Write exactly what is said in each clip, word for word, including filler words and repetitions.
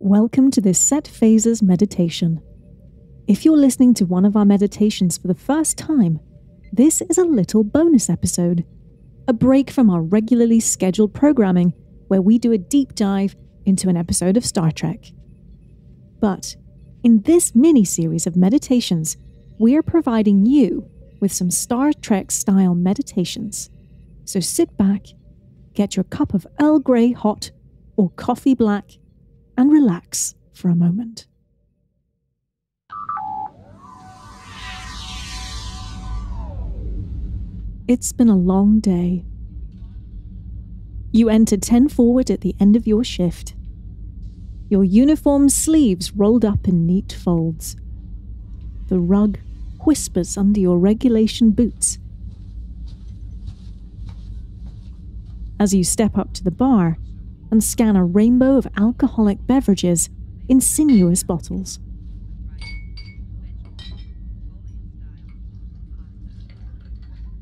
Welcome to this Set Phasers meditation. If you're listening to one of our meditations for the first time, this is a little bonus episode, a break from our regularly scheduled programming where we do a deep dive into an episode of Star Trek. But in this mini-series of meditations, we are providing you with some Star Trek-style meditations. So sit back, get your cup of Earl Grey hot or coffee black, and relax for a moment. It's been a long day. You enter Ten Forward at the end of your shift. Your uniform sleeves rolled up in neat folds. The rug whispers under your regulation boots. As you step up to the bar and scan a rainbow of alcoholic beverages in sinuous bottles.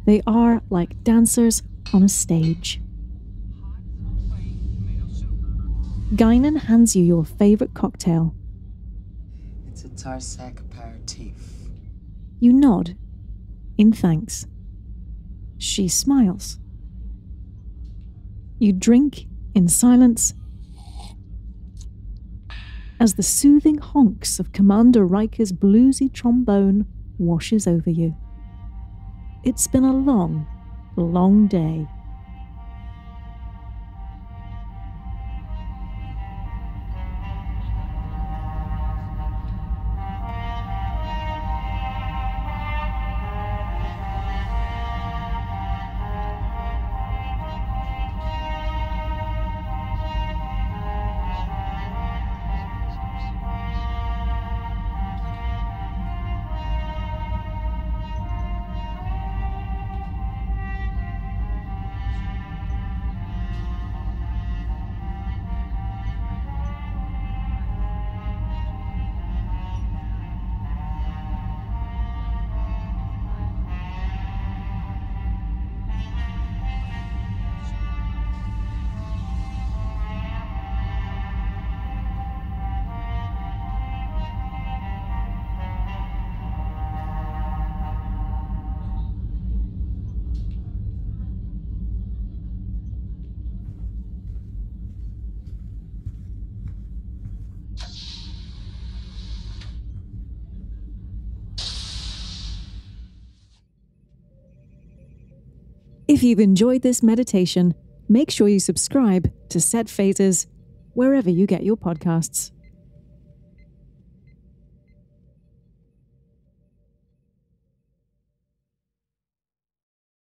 They are like dancers on a stage. Guinan hands you your favorite cocktail. It's a Tarsac Peritif. You nod in thanks. She smiles. You drink in silence, as the soothing honks of Commander Riker's bluesy trombone washes over you. It's been a long, long day. If you've enjoyed this meditation, make sure you subscribe to Set Phasers wherever you get your podcasts.